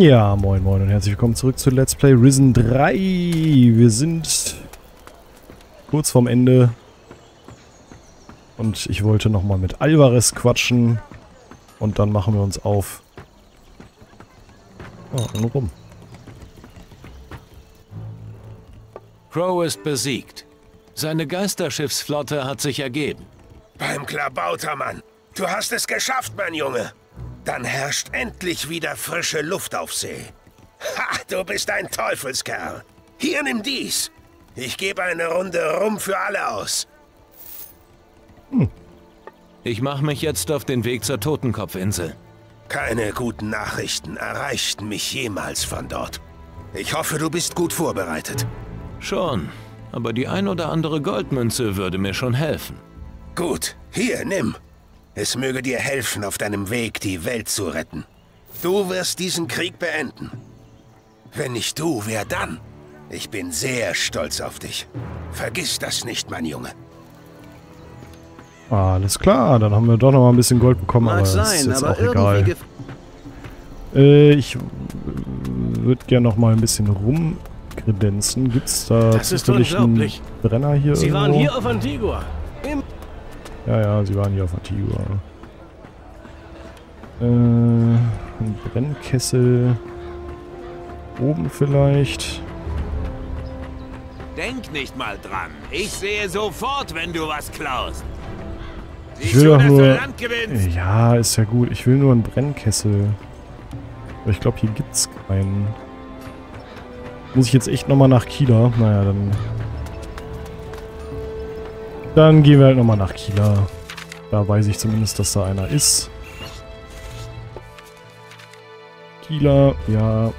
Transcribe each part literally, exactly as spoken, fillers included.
Ja, moin moin und herzlich willkommen zurück zu Let's Play Risen drei. Wir sind kurz vorm Ende und ich wollte nochmal mit Alvarez quatschen und dann machen wir uns auf. Oh, nur rum. Crow ist besiegt. Seine Geisterschiffsflotte hat sich ergeben. Beim Klabautermann! Du hast es geschafft, mein Junge! Dann herrscht endlich wieder frische Luft auf See. Ha, du bist ein Teufelskerl. Hier, nimm dies. Ich gebe eine Runde Rum für alle aus. Hm. Ich mache mich jetzt auf den Weg zur Totenkopfinsel. Keine guten Nachrichten erreichten mich jemals von dort. Ich hoffe, du bist gut vorbereitet. Schon, aber die ein oder andere Goldmünze würde mir schon helfen. Gut, hier, nimm. Es möge dir helfen, auf deinem Weg die Welt zu retten. Du wirst diesen Krieg beenden. Wenn nicht du, wer dann? Ich bin sehr stolz auf dich. Vergiss das nicht, mein Junge. Alles klar, dann haben wir doch noch mal ein bisschen Gold bekommen, Mag aber sein, ist jetzt aber auch egal. Äh, ich würde gerne noch mal ein bisschen rumkredenzen. Gibt's da das zufällig einen Brenner hier Sie irgendwo? Waren hier auf Antigua. Im Ja, ja, sie waren hier auf Antigua. Äh, ein Brennkessel. Oben vielleicht. Denk nicht mal dran. Ich sehe sofort, wenn du was klaust. Ich will doch nur... Ja, ist ja gut. Ich will nur einen Brennkessel. Aber ich glaube, hier gibt's keinen. Muss ich jetzt echt nochmal nach Kila? Naja, dann... Dann gehen wir halt nochmal nach Kila. Da weiß ich zumindest, dass da einer ist. Kila, ja.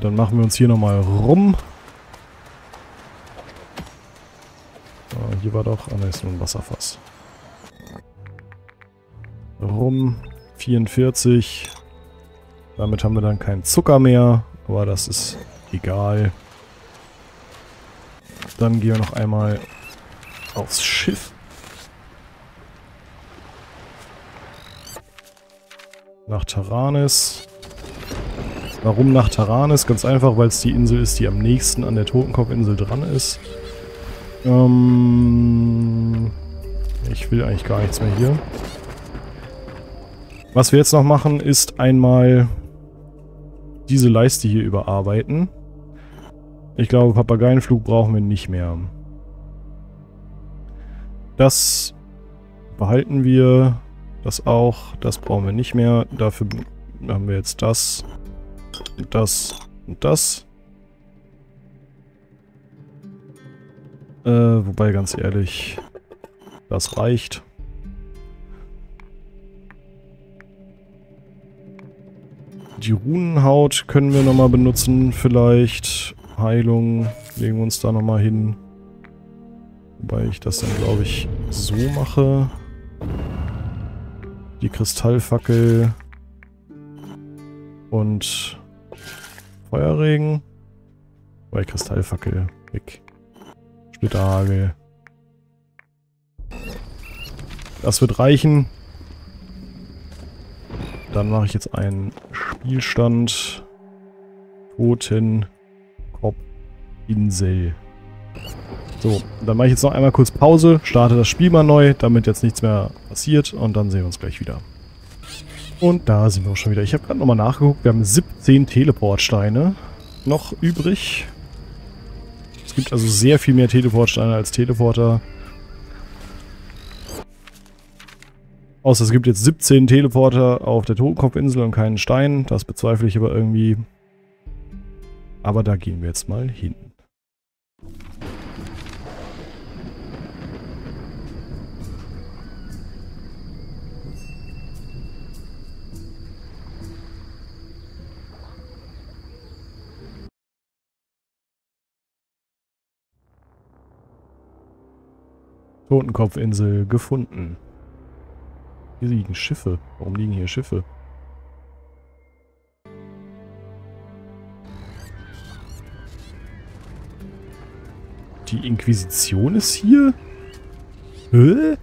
Dann machen wir uns hier nochmal rum. Ah, hier war doch... Ah, da ist nur ein Wasserfass. Rum... vierundvierzig. Damit haben wir dann keinen Zucker mehr, aber das ist egal. Dann gehen wir noch einmal aufs Schiff. Nach Taranis. Warum nach Taranis? Ganz einfach, weil es die Insel ist, die am nächsten an der Totenkopfinsel dran ist. Ähm, ich will eigentlich gar nichts mehr hier. Was wir jetzt noch machen, ist einmal diese Leiste hier überarbeiten. Ich glaube, Papageienflug brauchen wir nicht mehr. Das behalten wir. Das auch. Das brauchen wir nicht mehr. Dafür haben wir jetzt das, das und das. Äh, wobei, ganz ehrlich, das reicht. Die Runenhaut können wir nochmal benutzen, vielleicht. Heilung legen wir uns da nochmal hin. Wobei ich das dann, glaube ich, so mache. Die Kristallfackel. Und Feuerregen. Wobei Kristallfackel weg. Splitterhagel. Das wird reichen. Dann mache ich jetzt einen Spielstand. Totenkopfinsel. So, dann mache ich jetzt noch einmal kurz Pause, starte das Spiel mal neu, damit jetzt nichts mehr passiert und dann sehen wir uns gleich wieder. Und da sind wir auch schon wieder. Ich habe gerade nochmal nachgeguckt, wir haben siebzehn Teleportsteine noch übrig. Es gibt also sehr viel mehr Teleportsteine als Teleporter. Außer es gibt jetzt siebzehn Teleporter auf der Totenkopfinsel und keinen Stein. Das bezweifle ich aber irgendwie. Aber da gehen wir jetzt mal hin. Totenkopfinsel gefunden. Hier liegen Schiffe. Warum liegen hier Schiffe? die Inquisition ist hier? Hä?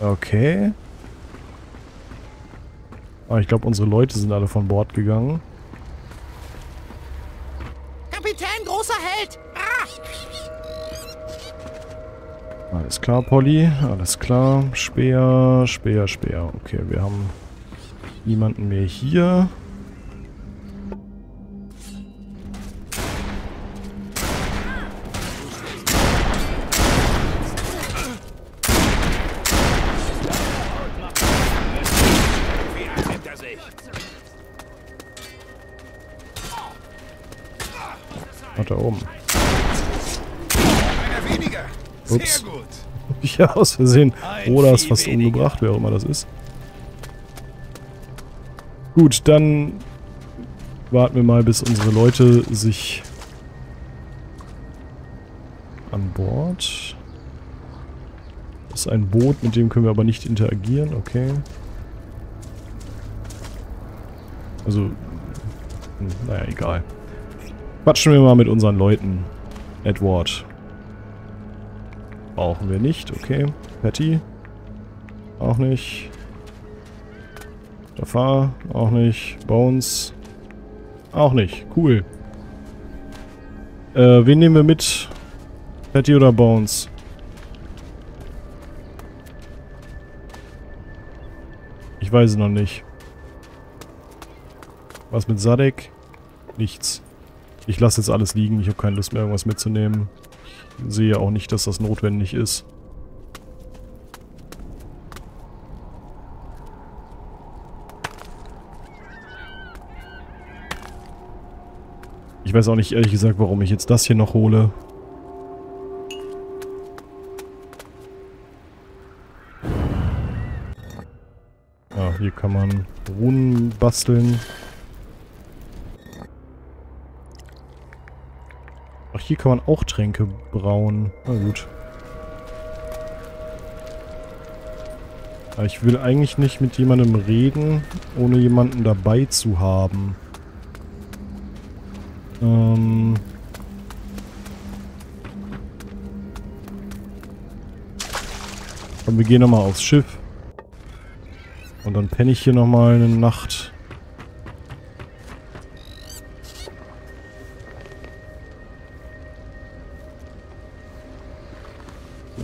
Okay. Aber ich glaube, unsere Leute sind alle von Bord gegangen. Kapitän, großer Held! Ah! Alles klar, Polly. Alles klar. Speer, Speer, Speer. Okay, wir haben niemanden mehr hier. Da oben. Ups. Ja, aus Versehen. Oder ist fast umgebracht, wer auch immer das ist. Gut, dann warten wir mal, bis unsere Leute sich an Bord. Das ist ein Boot, mit dem können wir aber nicht interagieren. Okay. Also, naja, egal. Quatschen wir mal mit unseren Leuten. Edward. Brauchen wir nicht. Okay. Patty. Auch nicht. Jafar. Auch nicht. Bones. Auch nicht. Cool. Äh, wen nehmen wir mit? Patty oder Bones? Ich weiß es noch nicht. Was mit Sadek? Nichts. Ich lasse jetzt alles liegen. Ich habe keine Lust mehr, irgendwas mitzunehmen. Ich sehe auch nicht, dass das notwendig ist. Ich weiß auch nicht, ehrlich gesagt, warum ich jetzt das hier noch hole. Ja, hier kann man Runen basteln. Hier kann man auch Tränke brauen. Na gut. Aber ich will eigentlich nicht mit jemandem reden, ohne jemanden dabei zu haben. Ähm. Komm, wir gehen nochmal aufs Schiff. Und dann penne ich hier nochmal eine Nacht.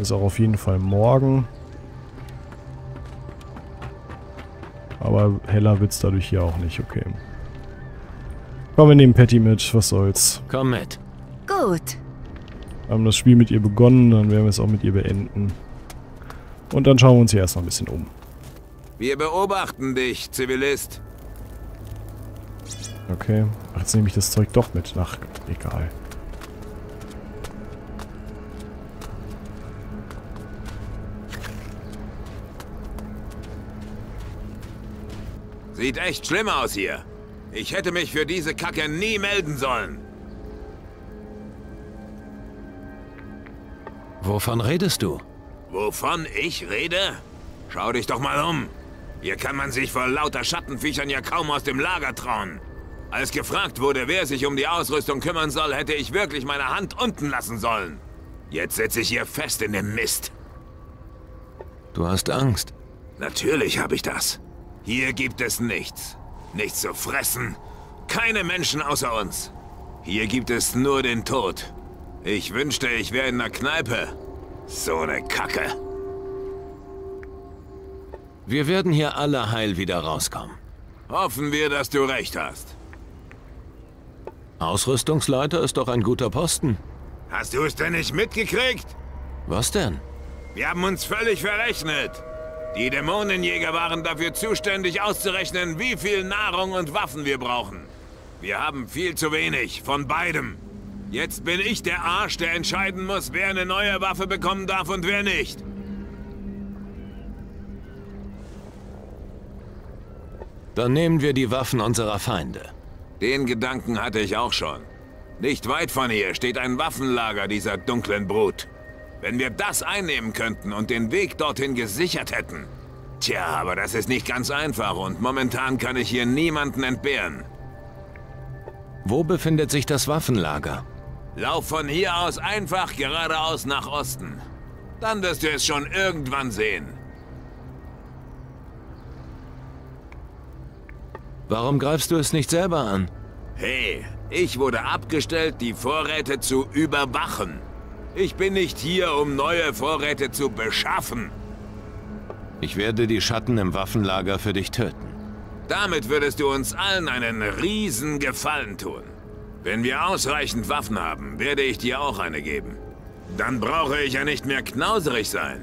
Ist auch auf jeden Fall morgen. Aber heller wird's dadurch hier auch nicht, okay. Komm, wir nehmen Patty mit, was soll's. Komm mit. Gut. Wir haben das Spiel mit ihr begonnen, dann werden wir es auch mit ihr beenden. Und dann schauen wir uns hier erst noch ein bisschen um. Wir beobachten dich, Zivilist. Okay, jetzt nehme ich das Zeug doch mit. Ach, egal. Sieht echt schlimm aus hier. Ich hätte mich für diese Kacke nie melden sollen. Wovon redest du? Wovon ich rede? Schau dich doch mal um. Hier kann man sich vor lauter Schattenviechern ja kaum aus dem Lager trauen. Als gefragt wurde, wer sich um die Ausrüstung kümmern soll, hätte ich wirklich meine Hand unten lassen sollen. Jetzt sitze ich hier fest in dem Mist. Du hast Angst. Natürlich habe ich das. Hier gibt es nichts. Nichts zu fressen. Keine Menschen außer uns. Hier gibt es nur den Tod. Ich wünschte, ich wäre in einer Kneipe. So eine Kacke. Wir werden hier alle heil wieder rauskommen. Hoffen wir, dass du recht hast. Ausrüstungsleiter ist doch ein guter Posten. Hast du es denn nicht mitgekriegt? Was denn? Wir haben uns völlig verrechnet. Die Dämonenjäger waren dafür zuständig, auszurechnen, wie viel Nahrung und Waffen wir brauchen. Wir haben viel zu wenig, von beidem. Jetzt bin ich der Arsch, der entscheiden muss, wer eine neue Waffe bekommen darf und wer nicht. Dann nehmen wir die Waffen unserer Feinde. Den Gedanken hatte ich auch schon. Nicht weit von hier steht ein Waffenlager dieser dunklen Brut. Wenn wir das einnehmen könnten und den Weg dorthin gesichert hätten. Tja, aber das ist nicht ganz einfach und momentan kann ich hier niemanden entbehren. Wo befindet sich das Waffenlager? Lauf von hier aus einfach geradeaus nach Osten. Dann wirst du es schon irgendwann sehen. Warum greifst du es nicht selber an? Hey, ich wurde abgestellt, die Vorräte zu überwachen. Ich bin nicht hier, um neue Vorräte zu beschaffen. Ich werde die Schatten im Waffenlager für dich töten. Damit würdest du uns allen einen riesen Gefallen tun. Wenn wir ausreichend Waffen haben, werde ich dir auch eine geben. Dann brauche ich ja nicht mehr knauserig sein.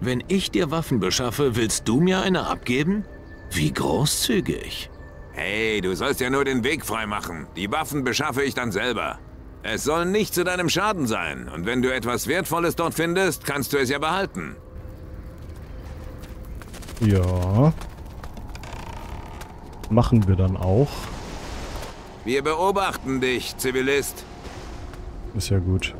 Wenn ich dir Waffen beschaffe, willst du mir eine abgeben? Wie großzügig. Hey, du sollst ja nur den Weg freimachen. Die Waffen beschaffe ich dann selber. Es soll nicht zu deinem Schaden sein. Und wenn du etwas Wertvolles dort findest, kannst du es ja behalten. Ja. Machen wir dann auch. Wir beobachten dich, Zivilist. Ist ja gut.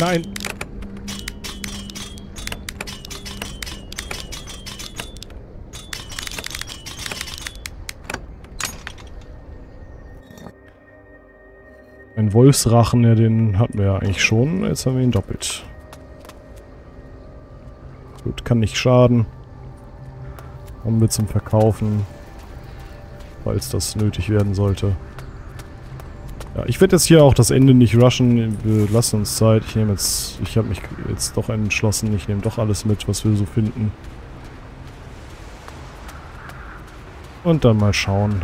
Nein. Ein Wolfsrachen, ja, den hatten wir ja eigentlich schon. Jetzt haben wir ihn doppelt. Gut, kann nicht schaden. Haben wir zum Verkaufen, falls das nötig werden sollte. Ja, ich werde jetzt hier auch das Ende nicht rushen. Wir lassen uns Zeit. Ich nehme jetzt. Ich habe mich jetzt doch entschlossen. Ich nehme doch alles mit, was wir so finden. Und dann mal schauen.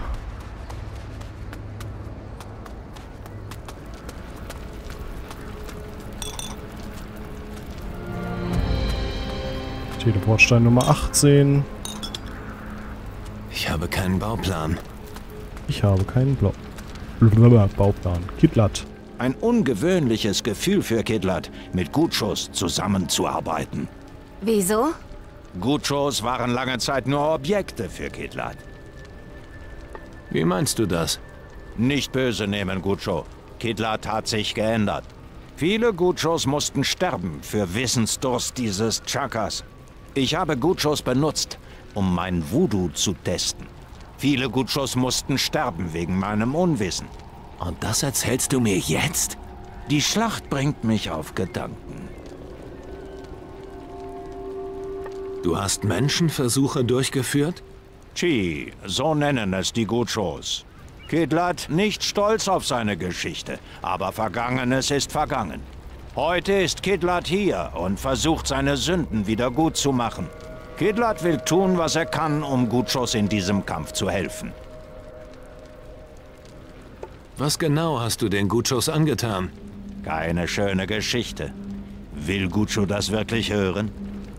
Teleportstein Nummer achtzehn. Ich habe keinen Bauplan. Ich habe keinen Block. Bauplan. Kidlat. Ein ungewöhnliches Gefühl für Kidlat, mit Gutschos zusammenzuarbeiten. Wieso? Gutschos waren lange Zeit nur Objekte für Kidlat. Wie meinst du das? Nicht böse nehmen, Gutscho. Kidlat hat sich geändert. Viele Gutschos mussten sterben für Wissensdurst dieses Chakas. Ich habe Gutschos benutzt, um mein Voodoo zu testen. Viele Gutschos mussten sterben wegen meinem Unwissen. Und das erzählst du mir jetzt? Die Schlacht bringt mich auf Gedanken. Du hast Menschenversuche durchgeführt? Chi, so nennen es die Gutschos. Kidlat nicht stolz auf seine Geschichte, aber Vergangenes ist vergangen. Heute ist Kidlat hier und versucht, seine Sünden wieder gut zu machen. Kidlat will tun, was er kann, um Gutschos in diesem Kampf zu helfen. Was genau hast du den Gutschos angetan? Keine schöne Geschichte. Will Gutscho das wirklich hören?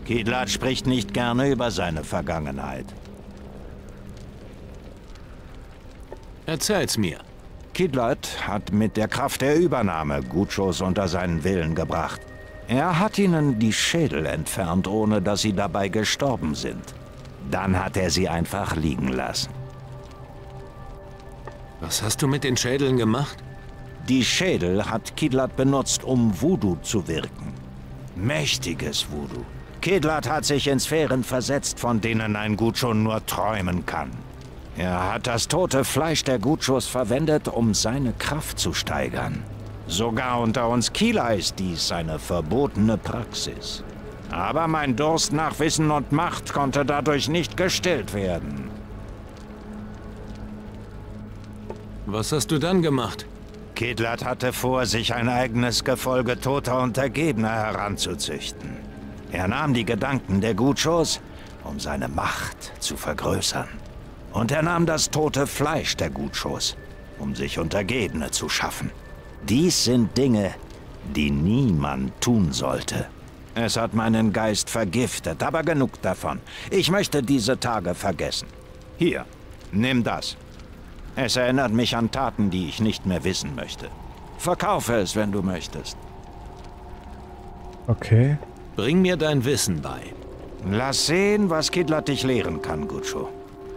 Kidlat spricht nicht gerne über seine Vergangenheit. Erzähl's mir. Kidlat hat mit der Kraft der Übernahme Gutschos unter seinen Willen gebracht. Er hat ihnen die Schädel entfernt, ohne dass sie dabei gestorben sind. Dann hat er sie einfach liegen lassen. Was hast du mit den Schädeln gemacht? Die Schädel hat Kidlat benutzt, um Voodoo zu wirken. Mächtiges Voodoo. Kidlat hat sich in Sphären versetzt, von denen ein Gutscho nur träumen kann. Er hat das tote Fleisch der Gutschos verwendet, um seine Kraft zu steigern. Sogar unter uns Kila ist dies eine verbotene Praxis. Aber mein Durst nach Wissen und Macht konnte dadurch nicht gestillt werden. Was hast du dann gemacht? Kidlat hatte vor, sich ein eigenes Gefolge toter Untergebener heranzuzüchten. Er nahm die Gedanken der Gutschos, um seine Macht zu vergrößern. Und er nahm das tote Fleisch der Gutschos, um sich Untergebene zu schaffen. Dies sind Dinge, die niemand tun sollte. Es hat meinen Geist vergiftet, aber genug davon. Ich möchte diese Tage vergessen. Hier, nimm das. Es erinnert mich an Taten, die ich nicht mehr wissen möchte. Verkaufe es, wenn du möchtest. Okay. Bring mir dein Wissen bei. Lass sehen, was Kidlat dich lehren kann, Gutscho.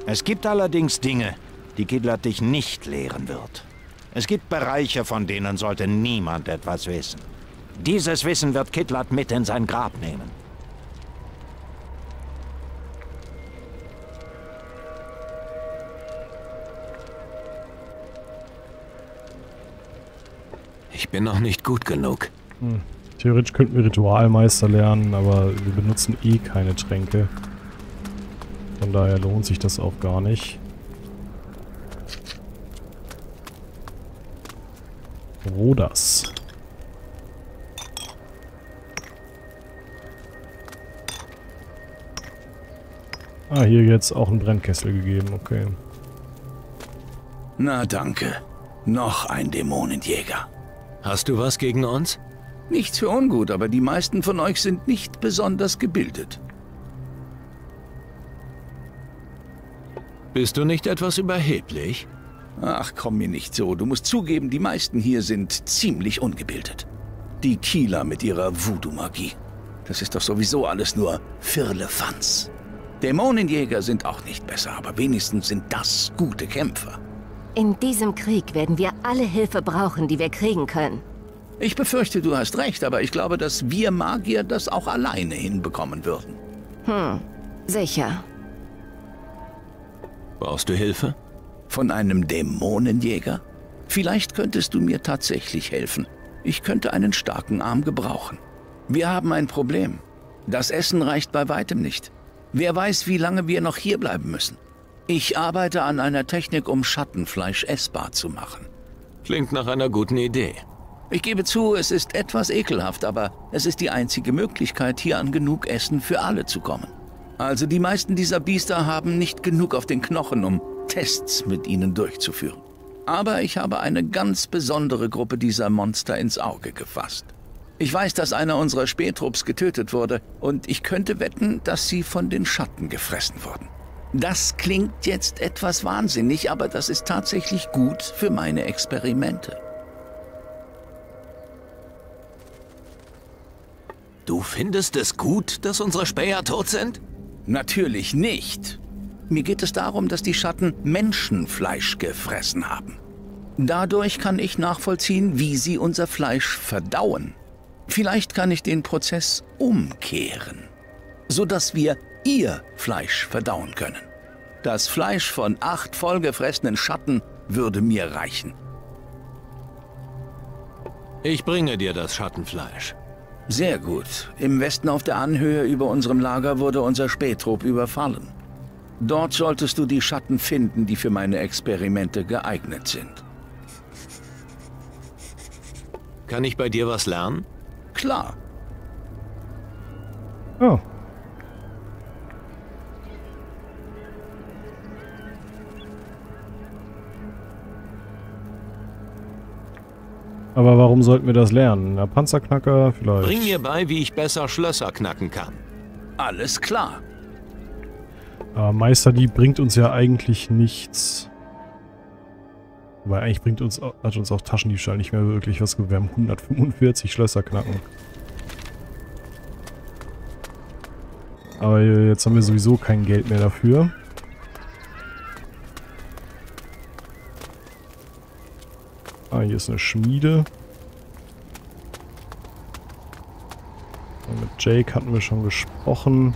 Es gibt allerdings Dinge, die Kidlat dich nicht lehren wird. Es gibt Bereiche, von denen sollte niemand etwas wissen. Dieses Wissen wird Kidlat mit in sein Grab nehmen. Ich bin noch nicht gut genug. Hm. Theoretisch könnten wir Ritualmeister lernen, aber wir benutzen eh keine Tränke. Von daher lohnt sich das auch gar nicht. Rodas. Ah, hier jetzt auch ein Brennkessel gegeben, okay. Na danke. Noch ein Dämonenjäger. Hast du was gegen uns? Nichts für ungut, aber die meisten von euch sind nicht besonders gebildet. Bist du nicht etwas überheblich? Ach, komm mir nicht so. Du musst zugeben, die meisten hier sind ziemlich ungebildet. Die Kila mit ihrer Voodoo-Magie. Das ist doch sowieso alles nur Firlefanz. Dämonenjäger sind auch nicht besser, aber wenigstens sind das gute Kämpfer. In diesem Krieg werden wir alle Hilfe brauchen, die wir kriegen können. Ich befürchte, du hast recht, aber ich glaube, dass wir Magier das auch alleine hinbekommen würden. Hm, sicher. Brauchst du Hilfe? Von einem Dämonenjäger? Vielleicht könntest du mir tatsächlich helfen. Ich könnte einen starken Arm gebrauchen. Wir haben ein Problem. Das Essen reicht bei weitem nicht. Wer weiß, wie lange wir noch hier bleiben müssen. Ich arbeite an einer Technik, um Schattenfleisch essbar zu machen. Klingt nach einer guten Idee. Ich gebe zu, es ist etwas ekelhaft, aber es ist die einzige Möglichkeit, hier an genug Essen für alle zu kommen. Also die meisten dieser Biester haben nicht genug auf den Knochen, um Tests mit ihnen durchzuführen. Aber ich habe eine ganz besondere Gruppe dieser Monster ins Auge gefasst. Ich weiß, dass einer unserer Spähtrupps getötet wurde und ich könnte wetten, dass sie von den Schatten gefressen wurden. Das klingt jetzt etwas wahnsinnig, aber das ist tatsächlich gut für meine Experimente. Du findest es gut, dass unsere Späher tot sind? Natürlich nicht. Mir geht es darum, dass die Schatten Menschenfleisch gefressen haben. Dadurch kann ich nachvollziehen, wie sie unser Fleisch verdauen. Vielleicht kann ich den Prozess umkehren, sodass wir ihr Fleisch verdauen können. Das Fleisch von acht vollgefressenen Schatten würde mir reichen. Ich bringe dir das Schattenfleisch. Sehr gut. Im Westen auf der Anhöhe über unserem Lager wurde unser Spähtrupp überfallen. Dort solltest du die Schatten finden, die für meine Experimente geeignet sind. Kann ich bei dir was lernen? Klar. Oh. Aber warum sollten wir das lernen? Na, Panzerknacker vielleicht. Bring mir bei, wie ich besser Schlösser knacken kann. Alles klar. Aber Meisterdieb bringt uns ja eigentlich nichts. Weil eigentlich bringt uns, hat uns auch Taschendiebstahl nicht mehr wirklich was gebracht. Wir haben hundertfünfundvierzig Schlösser knacken. Aber jetzt haben wir sowieso kein Geld mehr dafür. Ah, hier ist eine Schmiede. Und mit Jake hatten wir schon gesprochen.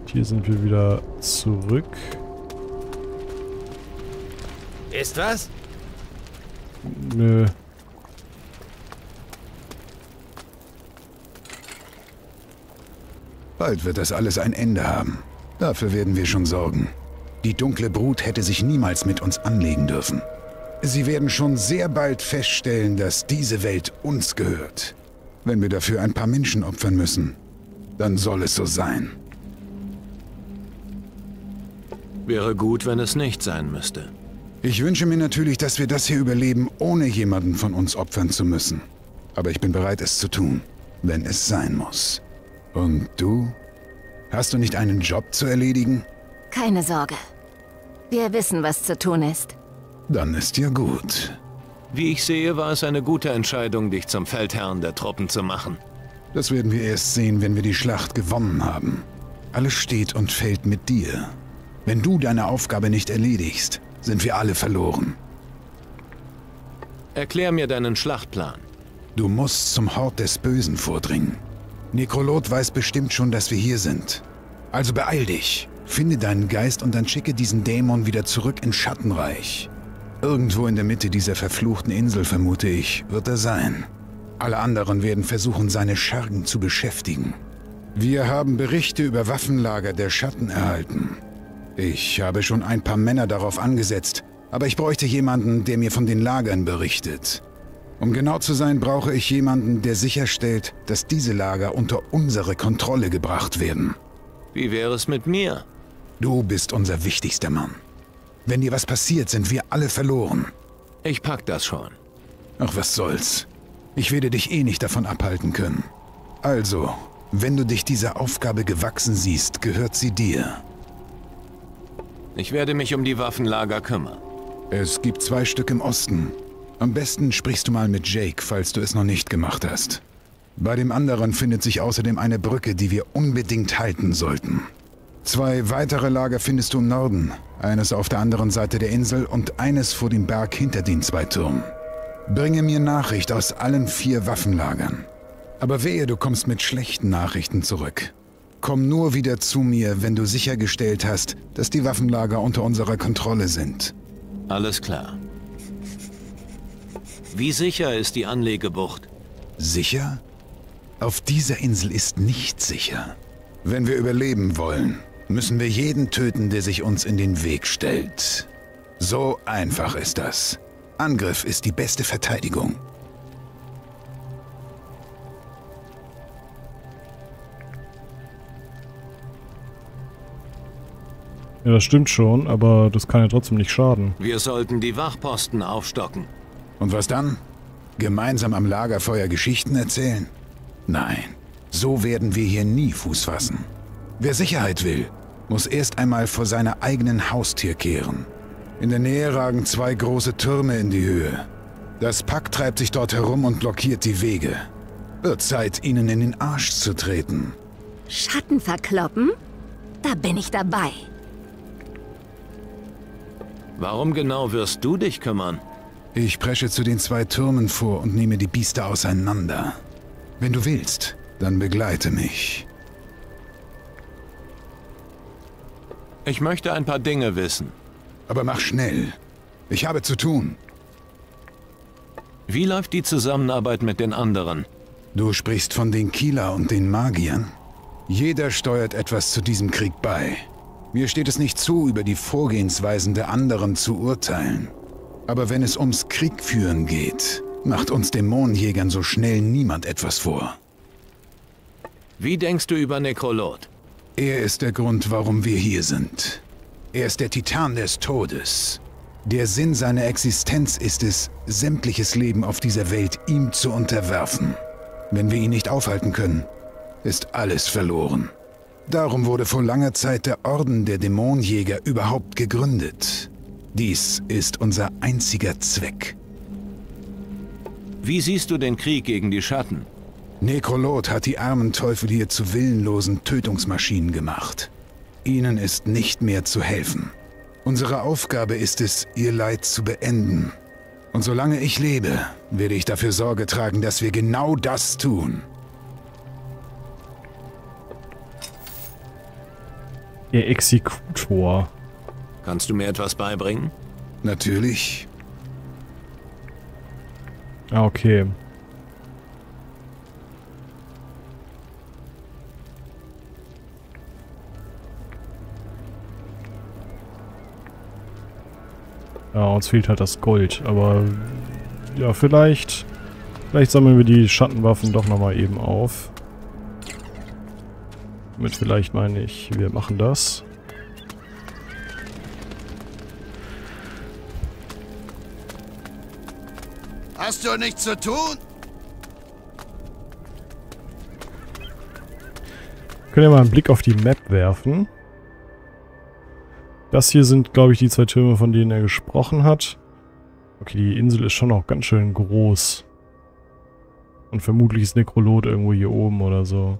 Und hier sind wir wieder zurück. Ist was? Nö. Bald wird das alles ein Ende haben. Dafür werden wir schon sorgen. Die dunkle Brut hätte sich niemals mit uns anlegen dürfen. Sie werden schon sehr bald feststellen, dass diese Welt uns gehört. Wenn wir dafür ein paar Menschen opfern müssen, dann soll es so sein. Wäre gut, wenn es nicht sein müsste. Ich wünsche mir natürlich, dass wir das hier überleben, ohne jemanden von uns opfern zu müssen. Aber ich bin bereit, es zu tun, wenn es sein muss. Und du? Hast du nicht einen Job zu erledigen? Keine Sorge. Wir wissen, was zu tun ist. Dann ist ja gut. Wie ich sehe, war es eine gute Entscheidung, dich zum Feldherrn der Truppen zu machen. Das werden wir erst sehen, wenn wir die Schlacht gewonnen haben. Alles steht und fällt mit dir. Wenn du deine Aufgabe nicht erledigst, sind wir alle verloren. Erklär mir deinen Schlachtplan. Du musst zum Hort des Bösen vordringen. Nekrolot weiß bestimmt schon, dass wir hier sind. Also beeil dich. Finde deinen Geist und dann schicke diesen Dämon wieder zurück ins Schattenreich. Irgendwo in der Mitte dieser verfluchten Insel, vermute ich, wird er sein. Alle anderen werden versuchen, seine Schergen zu beschäftigen. Wir haben Berichte über Waffenlager der Schatten erhalten. Ich habe schon ein paar Männer darauf angesetzt, aber ich bräuchte jemanden, der mir von den Lagern berichtet. Um genau zu sein, brauche ich jemanden, der sicherstellt, dass diese Lager unter unsere Kontrolle gebracht werden. Wie wäre es mit mir? Du bist unser wichtigster Mann. Wenn dir was passiert, sind wir alle verloren. Ich pack das schon. Ach, was soll's. Ich werde dich eh nicht davon abhalten können. Also, wenn du dich dieser Aufgabe gewachsen siehst, gehört sie dir. Ich werde mich um die Waffenlager kümmern. Es gibt zwei Stück im Osten. Am besten sprichst du mal mit Jake, falls du es noch nicht gemacht hast. Bei dem anderen findet sich außerdem eine Brücke, die wir unbedingt halten sollten. Zwei weitere Lager findest du im Norden. Eines auf der anderen Seite der Insel und eines vor dem Berg hinter den zwei Türmen. Bringe mir Nachricht aus allen vier Waffenlagern. Aber wehe, du kommst mit schlechten Nachrichten zurück. Komm nur wieder zu mir, wenn du sichergestellt hast, dass die Waffenlager unter unserer Kontrolle sind. Alles klar. Wie sicher ist die Anlegebucht? Sicher? Auf dieser Insel ist nichts sicher. Wenn wir überleben wollen, müssen wir jeden töten, der sich uns in den Weg stellt. So einfach ist das. Angriff ist die beste Verteidigung. Ja, das stimmt schon, aber das kann ja trotzdem nicht schaden. Wir sollten die Wachposten aufstocken. Und was dann? Gemeinsam am Lagerfeuer Geschichten erzählen? Nein, so werden wir hier nie Fuß fassen. Wer Sicherheit will, muss erst einmal vor seiner eigenen Haustür kehren. In der Nähe ragen zwei große Türme in die Höhe. Das Pack treibt sich dort herum und blockiert die Wege. Wird Zeit, ihnen in den Arsch zu treten. Schatten verkloppen? Da bin ich dabei. Warum genau wirst du dich kümmern? Ich presche zu den zwei Türmen vor und nehme die Biester auseinander. Wenn du willst, dann begleite mich. Ich möchte ein paar Dinge wissen. Aber mach schnell. Ich habe zu tun. Wie läuft die Zusammenarbeit mit den anderen? Du sprichst von den Kila und den Magiern. Jeder steuert etwas zu diesem Krieg bei. Mir steht es nicht zu, über die Vorgehensweisen der anderen zu urteilen. Aber wenn es ums Kriegführen geht, macht uns Dämonenjägern so schnell niemand etwas vor. Wie denkst du über Nekrolot? Er ist der Grund, warum wir hier sind. Er ist der Titan des Todes. Der Sinn seiner Existenz ist es, sämtliches Leben auf dieser Welt ihm zu unterwerfen. Wenn wir ihn nicht aufhalten können, ist alles verloren. Darum wurde vor langer Zeit der Orden der Dämonenjäger überhaupt gegründet. Dies ist unser einziger Zweck. Wie siehst du den Krieg gegen die Schatten? Nekrolot hat die armen Teufel hier zu willenlosen Tötungsmaschinen gemacht. Ihnen ist nicht mehr zu helfen. Unsere Aufgabe ist es, ihr Leid zu beenden. Und solange ich lebe, werde ich dafür Sorge tragen, dass wir genau das tun. Der Exekutor. Kannst du mir etwas beibringen? Natürlich. Ah, okay. Ja, uns fehlt halt das Gold, aber ja, vielleicht vielleicht sammeln wir die Schattenwaffen doch nochmal eben auf. Mit vielleicht meine ich, wir machen das. Hast du nichts zu tun? Können wir mal einen Blick auf die Map werfen. Das hier sind, glaube ich, die zwei Türme, von denen er gesprochen hat. Okay, die Insel ist schon auch ganz schön groß. Und vermutlich ist Nekrolot irgendwo hier oben oder so.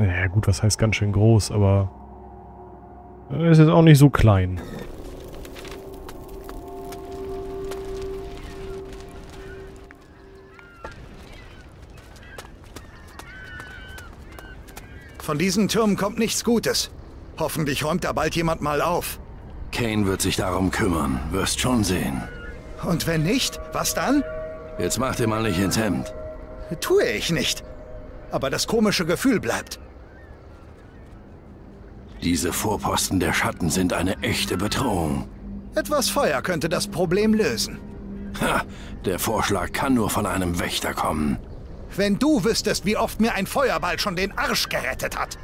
Ja gut, was heißt ganz schön groß, aber... Er ist jetzt auch nicht so klein. Von diesen Türmen kommt nichts Gutes. Hoffentlich räumt da bald jemand mal auf. Kane wird sich darum kümmern, wirst schon sehen. Und wenn nicht, was dann? Jetzt mach dir mal nicht ins Hemd. Tue ich nicht. Aber das komische Gefühl bleibt. Diese Vorposten der Schatten sind eine echte Bedrohung. Etwas Feuer könnte das Problem lösen. Ha, der Vorschlag kann nur von einem Wächter kommen. Wenn du wüsstest, wie oft mir ein Feuerball schon den Arsch gerettet hat.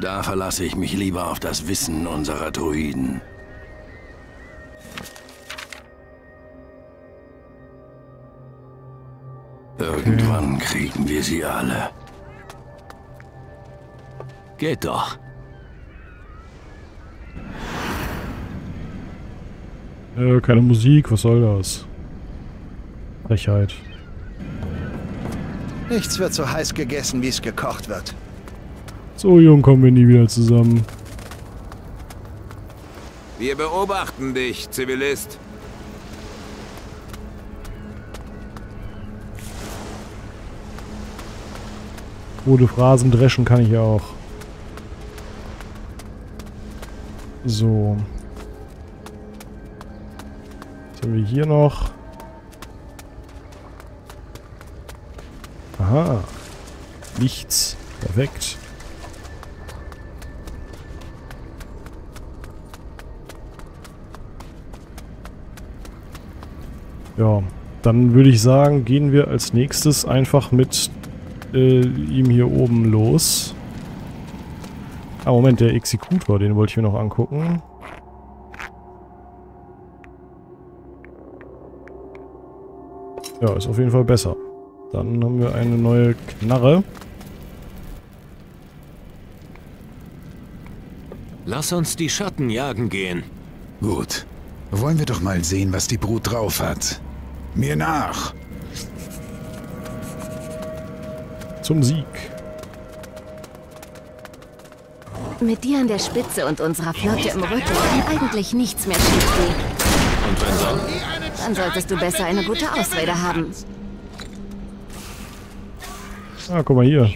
Da verlasse ich mich lieber auf das Wissen unserer Druiden. Irgendwann kriegen wir sie alle. Geht doch. Äh, keine Musik, was soll das? Frechheit. Nichts wird so heiß gegessen, wie es gekocht wird. So jung kommen wir nie wieder zusammen. Wir beobachten dich, Zivilist. Gute Phrasen dreschen kann ich auch. So. Was haben wir hier noch? Aha. Nichts. Perfekt. Ja, dann würde ich sagen, gehen wir als nächstes einfach mit äh, ihm hier oben los. Ah, Moment, der Exekutor, den wollte ich mir noch angucken. Ja, ist auf jeden Fall besser. Dann haben wir eine neue Knarre. Lass uns die Schatten jagen gehen. Gut. Wollen wir doch mal sehen, was die Brut drauf hat. Mir nach! Zum Sieg. Mit dir an der Spitze und unserer Flotte im Rücken kann eigentlich nichts mehr schiefgehen. Und wenn dann? Dann solltest du besser eine gute Ausrede haben. Ah, guck mal hier.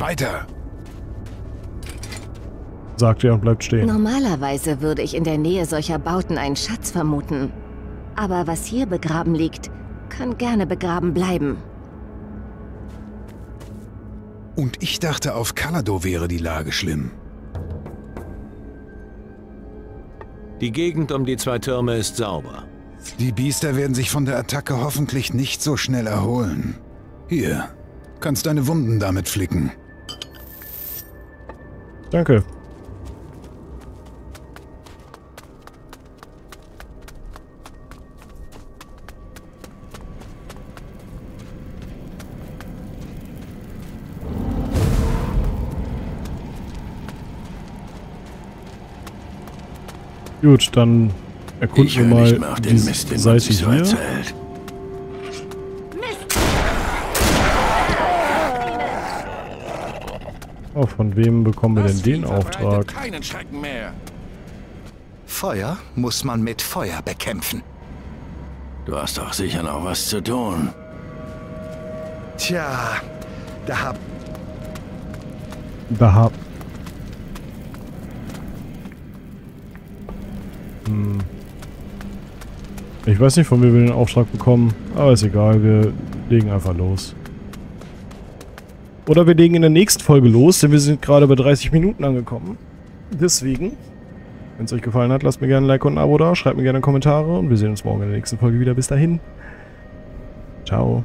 Weiter! Sagt er und bleibt stehen. Normalerweise würde ich in der Nähe solcher Bauten einen Schatz vermuten. Aber was hier begraben liegt, kann gerne begraben bleiben. Und ich dachte, auf Kalado wäre die Lage schlimm. Die Gegend um die zwei Türme ist sauber. Die Biester werden sich von der Attacke hoffentlich nicht so schnell erholen. Hier, kannst deine Wunden damit flicken. Danke. Gut, dann erkunden wir mal die Seite hier. Oh, von wem bekommen wir denn den Auftrag? Feuer muss man mit Feuer bekämpfen. Du hast doch sicher noch was zu tun. Tja, da hab... Da hab... Ich weiß nicht, von wem wir den Auftrag bekommen, aber ist egal, wir legen einfach los. Oder wir legen in der nächsten Folge los, denn wir sind gerade bei dreißig Minuten angekommen. Deswegen, wenn es euch gefallen hat, lasst mir gerne ein Like und ein Abo da, schreibt mir gerne Kommentare und wir sehen uns morgen in der nächsten Folge wieder. Bis dahin. Ciao.